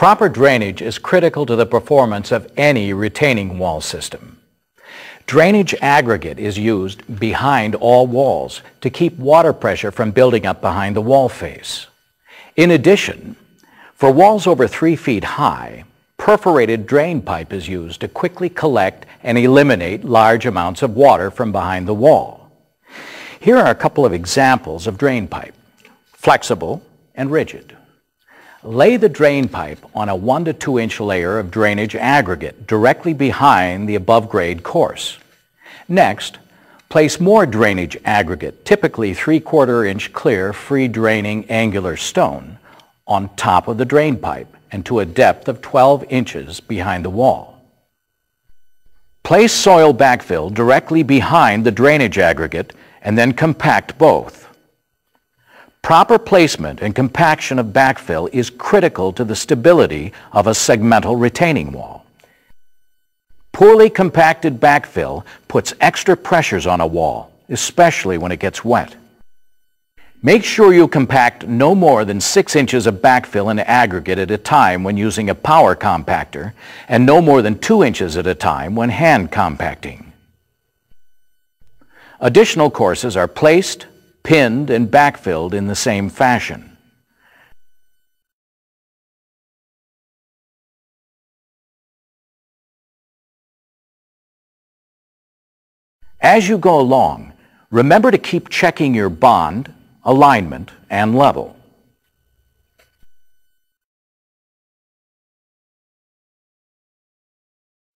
Proper drainage is critical to the performance of any retaining wall system. Drainage aggregate is used behind all walls to keep water pressure from building up behind the wall face. In addition, for walls over 3 feet high, perforated drain pipe is used to quickly collect and eliminate large amounts of water from behind the wall. Here are a couple of examples of drain pipe, flexible and rigid. Lay the drain pipe on a 1 to 2 inch layer of drainage aggregate directly behind the above grade course. Next, place more drainage aggregate, typically 3/4 inch clear free draining angular stone, on top of the drain pipe and to a depth of 12 inches behind the wall. Place soil backfill directly behind the drainage aggregate and then compact both. Proper placement and compaction of backfill is critical to the stability of a segmental retaining wall. Poorly compacted backfill puts extra pressures on a wall, especially when it gets wet. Make sure you compact no more than 6 inches of backfill in aggregate at a time when using a power compactor, and no more than 2 inches at a time when hand compacting. Additional courses are placed, pinned, and backfilled in the same fashion. As you go along, remember to keep checking your bond, alignment, and level.